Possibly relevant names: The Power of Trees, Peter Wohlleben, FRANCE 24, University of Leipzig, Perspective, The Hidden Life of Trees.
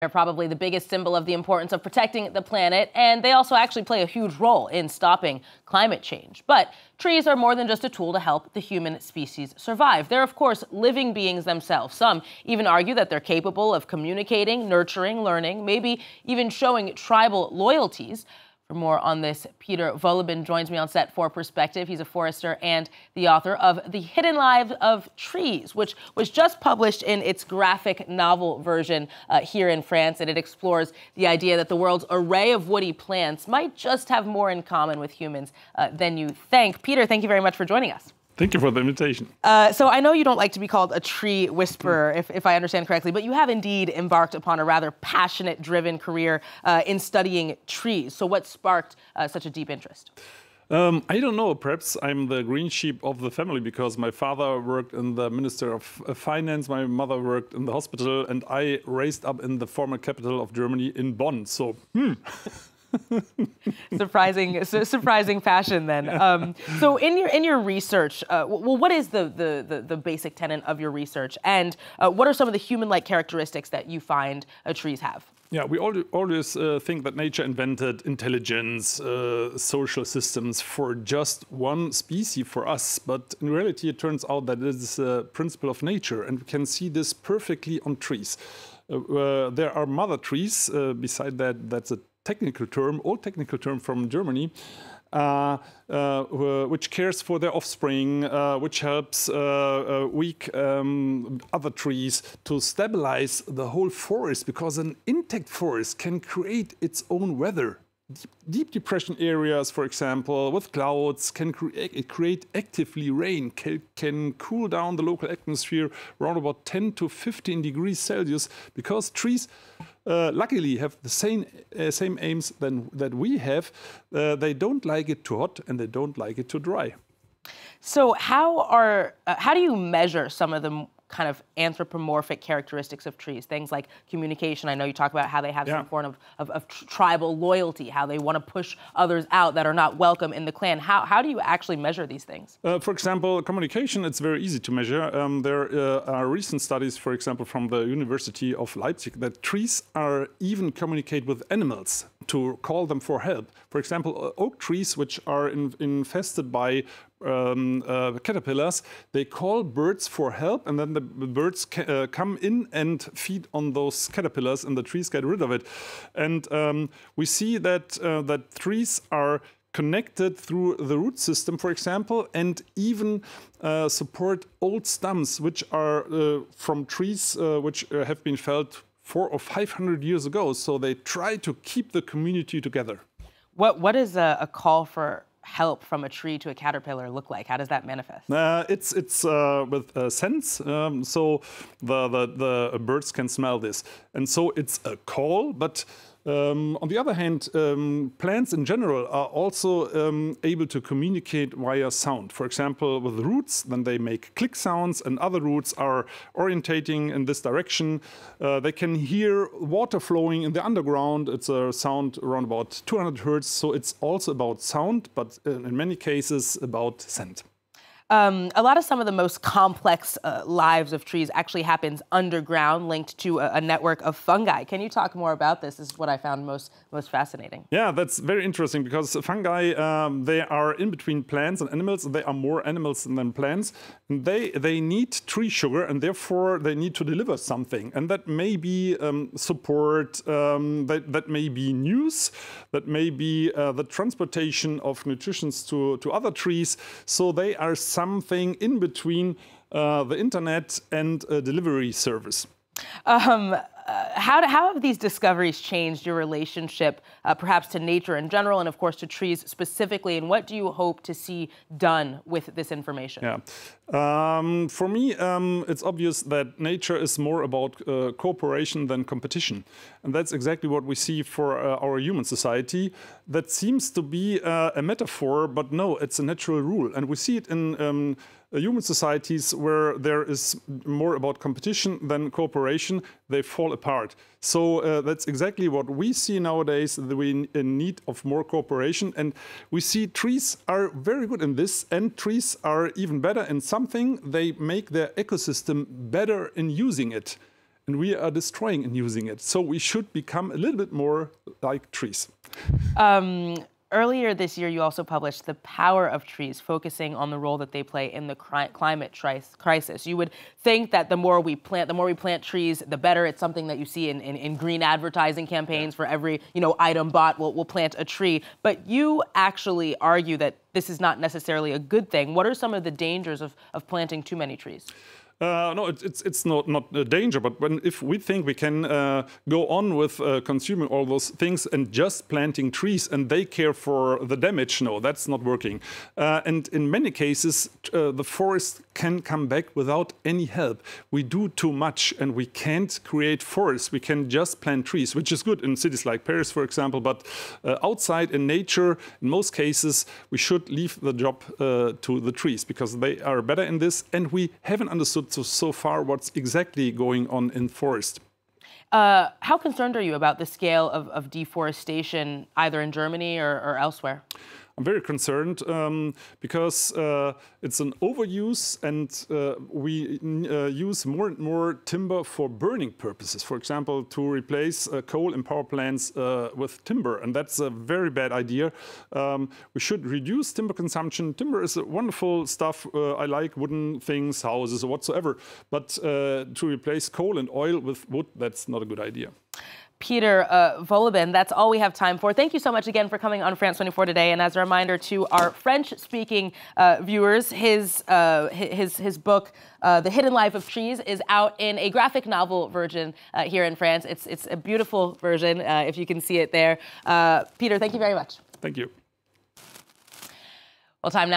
They're probably the biggest symbol of the importance of protecting the planet, and they also actually play a huge role in stopping climate change. But trees are more than just a tool to help the human species survive. They're, of course, living beings themselves. Some even argue that they're capable of communicating, nurturing, learning, maybe even showing tribal loyalties. For more on this, Peter Wohlleben joins me on set for Perspective. He's a forester and the author of The Hidden Life of Trees, which was just published in its graphic novel version here in France, and it explores the idea that the world's array of woody plants might just have more in common with humans than you think. Peter, thank you very much for joining us. Thank you for the invitation. So I know you don't like to be called a tree whisperer, if I understand correctly, but you have indeed embarked upon a rather passionate, driven career in studying trees. So what sparked such a deep interest? I don't know. Perhaps I'm the green sheep of the family because my father worked in the Minister of Finance, my mother worked in the hospital, and I raised up in the former capital of Germany in Bonn. So, surprising fashion then. Yeah. So in your research, well, what is the basic tenet of your research, and what are some of the human-like characteristics that you find trees have? Yeah, we always think that nature invented intelligence, social systems for just one species, for us. But in reality, it turns out that it is a principle of nature, and we can see this perfectly on trees. There are mother trees. Beside that, that's a technical term, old technical term from Germany, which cares for their offspring, which helps weak other trees to stabilize the whole forest, because an intact forest can create its own weather. Deep depression areas, for example, with clouds, can create actively rain, can cool down the local atmosphere around about 10 to 15 degrees Celsius, because trees luckily have the same aims that we have. They don't like it too hot and they don't like it too dry. So how do you measure some of the kind of anthropomorphic characteristics of trees, things like communication? I know you talk about how they have some form of tribal loyalty, how they want to push others out that are not welcome in the clan. How do you actually measure these things? For example, communication, it's very easy to measure. There are recent studies, for example, from the University of Leipzig, that trees are even communicate with animals to call them for help. For example, oak trees, which are infested by caterpillars, they call birds for help, and then the birds come in and feed on those caterpillars, and the trees get rid of it. And we see that that trees are connected through the root system, for example, and even support old stumps, which are from trees which have been felled 400 or 500 years ago. So they try to keep the community together. What is a call for help from a tree to a caterpillar look like? How does that manifest? It's with scents. So the birds can smell this, and so it's a call. But on the other hand, plants in general are also able to communicate via sound. For example, with roots, then they make click sounds, and other roots are orientating in this direction. They can hear water flowing in the underground. It's a sound around about 200 hertz, so it's also about sound, but in many cases about scent. A lot of some of the most complex lives of trees actually happens underground, linked to a network of fungi. Can you talk more about this? This is what I found most fascinating. Yeah, that's very interesting, because fungi, they are in between plants and animals. They are more animals than plants. And they need tree sugar, and therefore they need to deliver something. And that may be support, that may be news, that may be the transportation of nutrients to other trees. So they are something in between the internet and a delivery service. How have these discoveries changed your relationship, perhaps to nature in general, and of course to trees specifically? And what do you hope to see done with this information? Yeah, for me, it's obvious that nature is more about cooperation than competition, and that's exactly what we see for our human society. That seems to be a metaphor, but no, it's a natural rule, and we see it in human societies where there is more about competition than cooperation. They fall apart. So that's exactly what we see nowadays, that we in need of more cooperation. And we see trees are very good in this, and trees are even better in something. They make their ecosystem better in using it. and we are destroying and using it. So we should become a little bit more like trees. Earlier this year, you also published The Power of Trees, focusing on the role that they play in the climate crisis. You would think that the more we plant trees, the better. It's something that you see in green advertising campaigns. For every item bought, we'll plant a tree. But you actually argue that this is not necessarily a good thing. What are some of the dangers of planting too many trees? No, it's not a danger, but if we think we can go on with consuming all those things and just planting trees and they care for the damage, no, that's not working. And in many cases, the forest can come back without any help. We do too much and we can't create forests. We can just plant trees, which is good in cities like Paris, for example, but outside in nature, in most cases, we should leave the job to the trees because they are better in this, and we haven't understood so far what's exactly going on in forest. How concerned are you about the scale of deforestation, either in Germany or elsewhere? I'm very concerned because it's an overuse, and we use more and more timber for burning purposes. For example, to replace coal in power plants with timber, and that's a very bad idea. We should reduce timber consumption. Timber is a wonderful stuff. I like wooden things, houses, or whatsoever. But to replace coal and oil with wood, that's not a good idea. Peter Wohlleben, that's all we have time for. Thank you so much again for coming on France 24 today. And as a reminder to our French-speaking viewers, his book, The Hidden Life of Trees, is out in a graphic novel version here in France. It's a beautiful version, if you can see it there. Peter, thank you very much. Thank you. Well, time now.